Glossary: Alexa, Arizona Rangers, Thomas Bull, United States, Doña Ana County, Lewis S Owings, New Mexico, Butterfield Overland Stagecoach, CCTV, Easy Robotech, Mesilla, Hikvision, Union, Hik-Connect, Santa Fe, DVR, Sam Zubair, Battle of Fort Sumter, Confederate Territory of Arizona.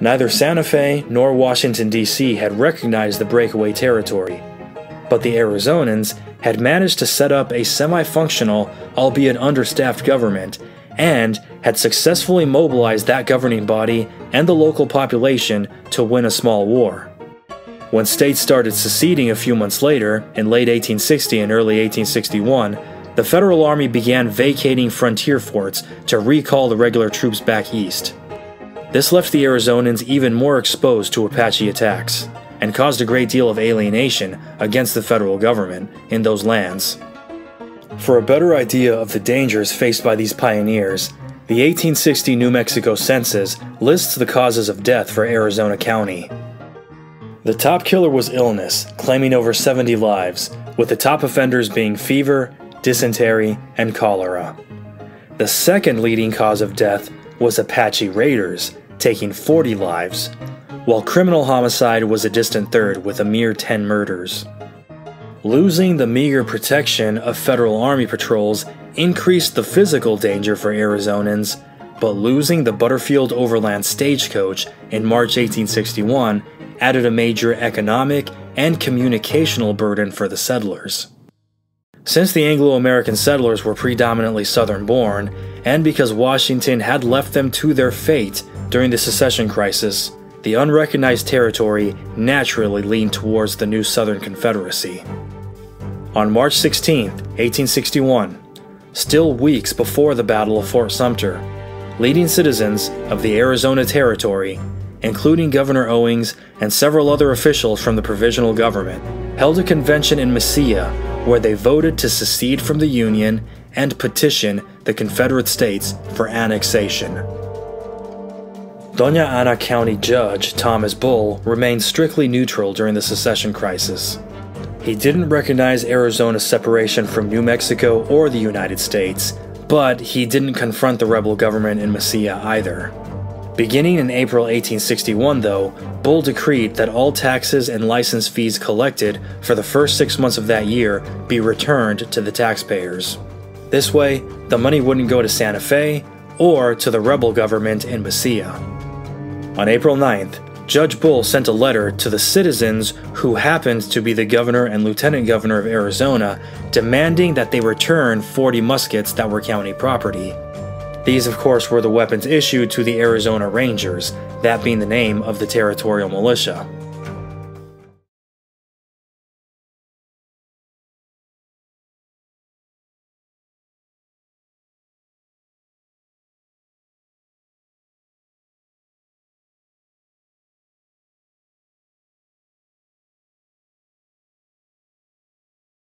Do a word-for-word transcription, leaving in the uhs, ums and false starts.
Neither Santa Fe nor Washington, D C had recognized the breakaway territory, but the Arizonans had managed to set up a semi-functional, albeit understaffed government, and had successfully mobilized that governing body and the local population to win a small war. When states started seceding a few months later, in late eighteen sixty and early eighteen sixty-one, the Federal Army began vacating frontier forts to recall the regular troops back east. This left the Arizonans even more exposed to Apache attacks, and caused a great deal of alienation against the federal government in those lands. For a better idea of the dangers faced by these pioneers, the eighteen sixty New Mexico census lists the causes of death for Arizona County. The top killer was illness, claiming over seventy lives, with the top offenders being fever, dysentery, and cholera. The second leading cause of death was Apache raiders, taking forty lives, while criminal homicide was a distant third with a mere ten murders. Losing the meager protection of Federal Army patrols increased the physical danger for Arizonans, but losing the Butterfield Overland Stagecoach in March eighteen sixty-one added a major economic and communicational burden for the settlers. Since the Anglo-American settlers were predominantly southern-born, and because Washington had left them to their fate during the secession crisis, the unrecognized territory naturally leaned towards the new Southern Confederacy. On March sixteenth, eighteen sixty-one, still weeks before the Battle of Fort Sumter, leading citizens of the Arizona Territory, including Governor Owings and several other officials from the provisional government, held a convention in Mesilla where they voted to secede from the Union and petition the Confederate States for annexation. Doña Ana County Judge Thomas Bull remained strictly neutral during the secession crisis. He didn't recognize Arizona's separation from New Mexico or the United States, but he didn't confront the rebel government in Mesilla either. Beginning in April eighteen sixty-one, though, Bull decreed that all taxes and license fees collected for the first six months of that year be returned to the taxpayers. This way, the money wouldn't go to Santa Fe or to the rebel government in Mesilla. On April ninth, Judge Bull sent a letter to the citizens who happened to be the governor and lieutenant governor of Arizona, demanding that they return forty muskets that were county property. These, of course, were the weapons issued to the Arizona Rangers, that being the name of the territorial militia.